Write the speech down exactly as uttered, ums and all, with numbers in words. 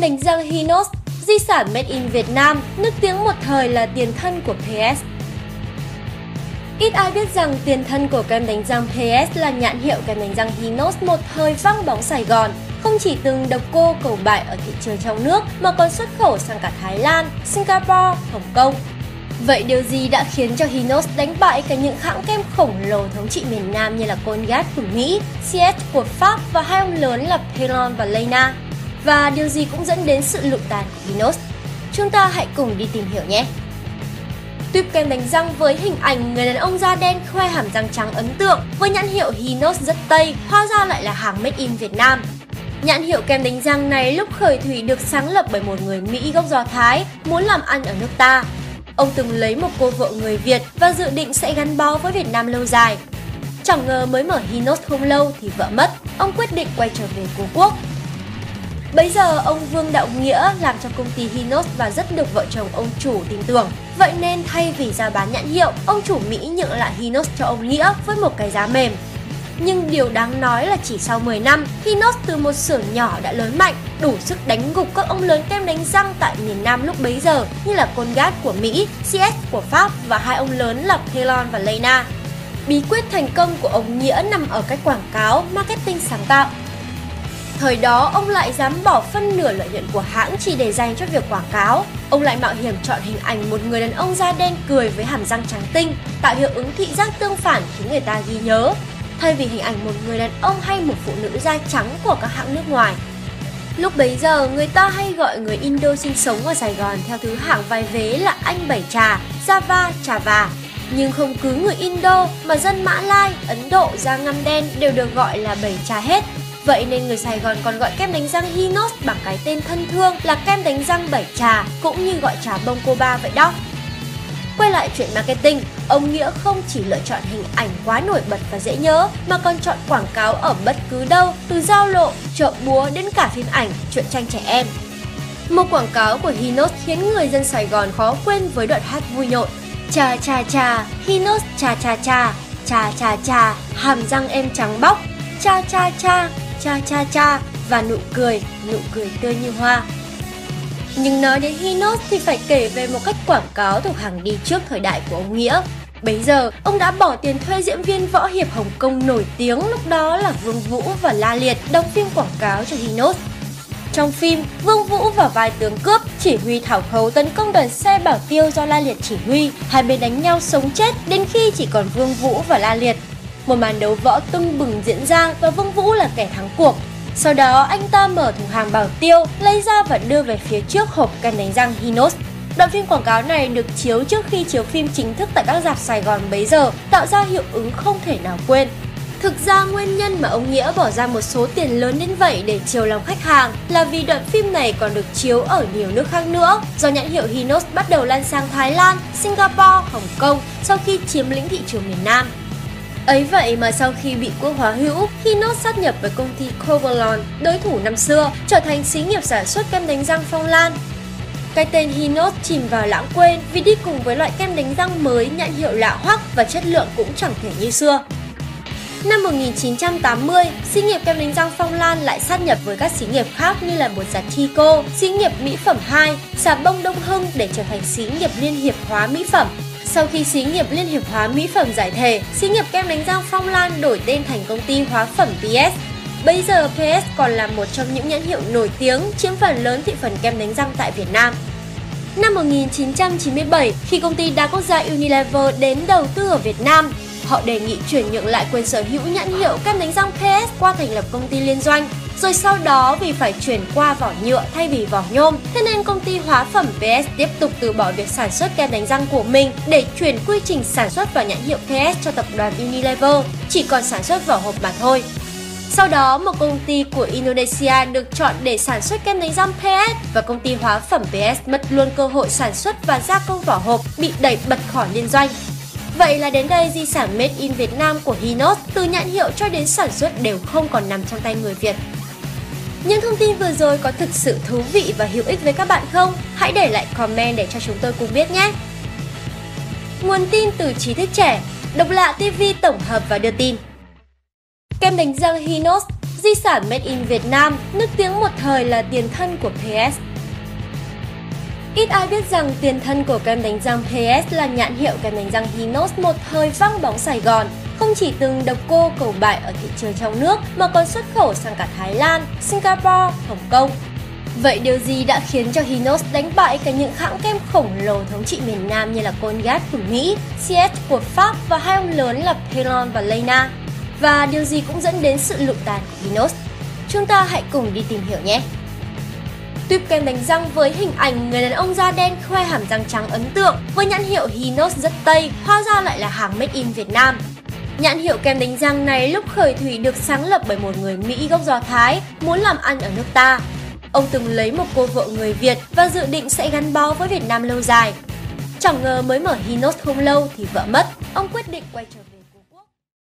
luôn đánh giá Hynos, di sản made in Việt Nam, nước tiếng một thời là tiền thân của pê ét. Ít ai biết rằng tiền thân của kem đánh răng pê ét là nhãn hiệu kem đánh răng Hynos một thời vang bóng Sài Gòn, không chỉ từng độc cô cầu bại ở thị trường trong nước mà còn xuất khẩu sang cả Thái Lan, Singapore, Hồng Kông. Vậy điều gì đã khiến cho Hynos đánh bại cả những hãng kem khổng lồ thống trị miền Nam như là Colgate của Mỹ, C'est của Pháp và hai ông lớn là Perlon và Leyna? Và điều gì cũng dẫn đến sự lụi tàn của Hynos? Chúng ta hãy cùng đi tìm hiểu nhé! Tuyếp kem đánh răng với hình ảnh người đàn ông da đen khoe hàm răng trắng ấn tượng với nhãn hiệu Hynos rất Tây, hóa ra lại là hàng made in Việt Nam. Nhãn hiệu kem đánh răng này lúc khởi thủy được sáng lập bởi một người Mỹ gốc Do Thái muốn làm ăn ở nước ta. Ông từng lấy một cô vợ người Việt và dự định sẽ gắn bó với Việt Nam lâu dài. Chẳng ngờ mới mở Hynos không lâu thì vợ mất, ông quyết định quay trở về cố quốc. Bấy giờ ông Vương Đạo Nghĩa làm cho công ty Hynos và rất được vợ chồng ông chủ tin tưởng. Vậy nên thay vì ra bán nhãn hiệu, ông chủ Mỹ nhượng lại Hynos cho ông Nghĩa với một cái giá mềm. Nhưng điều đáng nói là chỉ sau mười năm, Hynos từ một xưởng nhỏ đã lớn mạnh, đủ sức đánh gục các ông lớn kem đánh răng tại miền Nam lúc bấy giờ như là Colgate của Mỹ, C'est của Pháp và hai ông lớn là Perlon và Leyna. Bí quyết thành công của ông Nghĩa nằm ở cách quảng cáo, marketing sáng tạo. Thời đó, ông lại dám bỏ phân nửa lợi nhuận của hãng chỉ để dành cho việc quảng cáo. Ông lại mạo hiểm chọn hình ảnh một người đàn ông da đen cười với hàm răng trắng tinh, tạo hiệu ứng thị giác tương phản khiến người ta ghi nhớ, thay vì hình ảnh một người đàn ông hay một phụ nữ da trắng của các hãng nước ngoài. Lúc bấy giờ, người ta hay gọi người Indo sinh sống ở Sài Gòn theo thứ hạng vai vế là Anh Bảy Trà, Java, Trà Và. Nhưng không cứ người Indo mà dân Mã Lai, Ấn Độ, da ngăm đen đều được gọi là Bảy Trà hết. Vậy nên người Sài Gòn còn gọi kem đánh răng Hynos bằng cái tên thân thương là kem đánh răng Bảy Trà, cũng như gọi trà bông cô ba vậy đó. Quay lại chuyện marketing, ông Nghĩa không chỉ lựa chọn hình ảnh quá nổi bật và dễ nhớ mà còn chọn quảng cáo ở bất cứ đâu, từ giao lộ, chợ búa đến cả phim ảnh, truyện tranh trẻ em. Một quảng cáo của Hynos khiến người dân Sài Gòn khó quên với đoạn hát vui nhộn: Trà trà trà, Hynos trà trà trà, trà trà trà, hàm răng em trắng bóc, trà trà trà, cha cha cha, và nụ cười, nụ cười tươi như hoa. Nhưng nói đến Hynos thì phải kể về một cách quảng cáo thuộc hàng đi trước thời đại của ông Nghĩa. Bấy giờ, ông đã bỏ tiền thuê diễn viên võ hiệp Hồng Kông nổi tiếng lúc đó là Vương Vũ và La Liệt đóng phim quảng cáo cho Hynos. Trong phim, Vương Vũ vào vai tướng cướp chỉ huy thảo khấu tấn công đoàn xe bảo tiêu do La Liệt chỉ huy, hai bên đánh nhau sống chết đến khi chỉ còn Vương Vũ và La Liệt. Một màn đấu võ tưng bừng diễn ra và Vương Vũ là kẻ thắng cuộc. Sau đó anh ta mở thùng hàng bảo tiêu, lấy ra và đưa về phía trước hộp kem đánh răng Hynos. Đoạn phim quảng cáo này được chiếu trước khi chiếu phim chính thức tại các rạp Sài Gòn bấy giờ, tạo ra hiệu ứng không thể nào quên. Thực ra nguyên nhân mà ông Nghĩa bỏ ra một số tiền lớn đến vậy để chiều lòng khách hàng là vì đoạn phim này còn được chiếu ở nhiều nước khác nữa, do nhãn hiệu Hynos bắt đầu lan sang Thái Lan, Singapore, Hồng Kông sau khi chiếm lĩnh thị trường miền Nam. Ấy vậy mà sau khi bị quốc hóa hữu, Hynos sát nhập với công ty Covalon, đối thủ năm xưa, trở thành xí nghiệp sản xuất kem đánh răng Phong Lan. Cái tên Hynos chìm vào lãng quên vì đi cùng với loại kem đánh răng mới nhãn hiệu lạ hoắc và chất lượng cũng chẳng thể như xưa. Năm một nghìn chín trăm tám mươi, xí nghiệp kem đánh răng Phong Lan lại sát nhập với các xí nghiệp khác như là bột giặt Tico, xí nghiệp mỹ phẩm hai, xà bông Đông Hưng để trở thành xí nghiệp liên hiệp hóa mỹ phẩm. Sau khi xí nghiệp liên hiệp hóa mỹ phẩm giải thể, xí nghiệp kem đánh răng Phong Lan đổi tên thành công ty hóa phẩm pê ét. Bây giờ pê ét còn là một trong những nhãn hiệu nổi tiếng chiếm phần lớn thị phần kem đánh răng tại Việt Nam. Năm một nghìn chín trăm chín mươi bảy, khi công ty đa quốc gia Unilever đến đầu tư ở Việt Nam, họ đề nghị chuyển nhượng lại quyền sở hữu nhãn hiệu kem đánh răng pê ét qua thành lập công ty liên doanh. Rồi sau đó vì phải chuyển qua vỏ nhựa thay vì vỏ nhôm, thế nên công ty hóa phẩm pê ét tiếp tục từ bỏ việc sản xuất kem đánh răng của mình để chuyển quy trình sản xuất vào nhãn hiệu pê ét cho tập đoàn Unilever, chỉ còn sản xuất vỏ hộp mà thôi. Sau đó, một công ty của Indonesia được chọn để sản xuất kem đánh răng pê ét và công ty hóa phẩm pê ét mất luôn cơ hội sản xuất và gia công vỏ hộp, bị đẩy bật khỏi liên doanh. Vậy là đến đây di sản made in Việt Nam của Hynos từ nhãn hiệu cho đến sản xuất đều không còn nằm trong tay người Việt. Những thông tin vừa rồi có thực sự thú vị và hữu ích với các bạn không? Hãy để lại comment để cho chúng tôi cùng biết nhé! Nguồn tin từ trí thức trẻ, Độc Lạ ti vi tổng hợp và đưa tin. Kem đánh răng Hynos, Di sản made in Việt Nam, nức tiếng một thời là tiền thân của pê ét. Ít ai biết rằng tiền thân của kem đánh răng pê ét là nhãn hiệu kem đánh răng Hynos một thời vang bóng Sài Gòn, không chỉ từng độc cô cầu bại ở thị trường trong nước mà còn xuất khẩu sang cả Thái Lan, Singapore, Hồng Kông. Vậy điều gì đã khiến cho Hynos đánh bại cả những hãng kem khổng lồ thống trị miền Nam như là Colgate của Mỹ, C'est của Pháp và hai ông lớn là Perlon và Leyna? Và điều gì cũng dẫn đến sự lụi tàn của Hynos? Chúng ta hãy cùng đi tìm hiểu nhé! Tuyếp kem đánh răng với hình ảnh người đàn ông da đen khoe hàm răng trắng ấn tượng với nhãn hiệu Hynos rất Tây, hóa ra lại là hàng made in Việt Nam. Nhãn hiệu kem đánh răng này lúc khởi thủy được sáng lập bởi một người Mỹ gốc Do Thái muốn làm ăn ở nước ta. Ông từng lấy một cô vợ người Việt và dự định sẽ gắn bó với Việt Nam lâu dài. Chẳng ngờ mới mở Hynos không lâu thì vợ mất, ông quyết định quay trở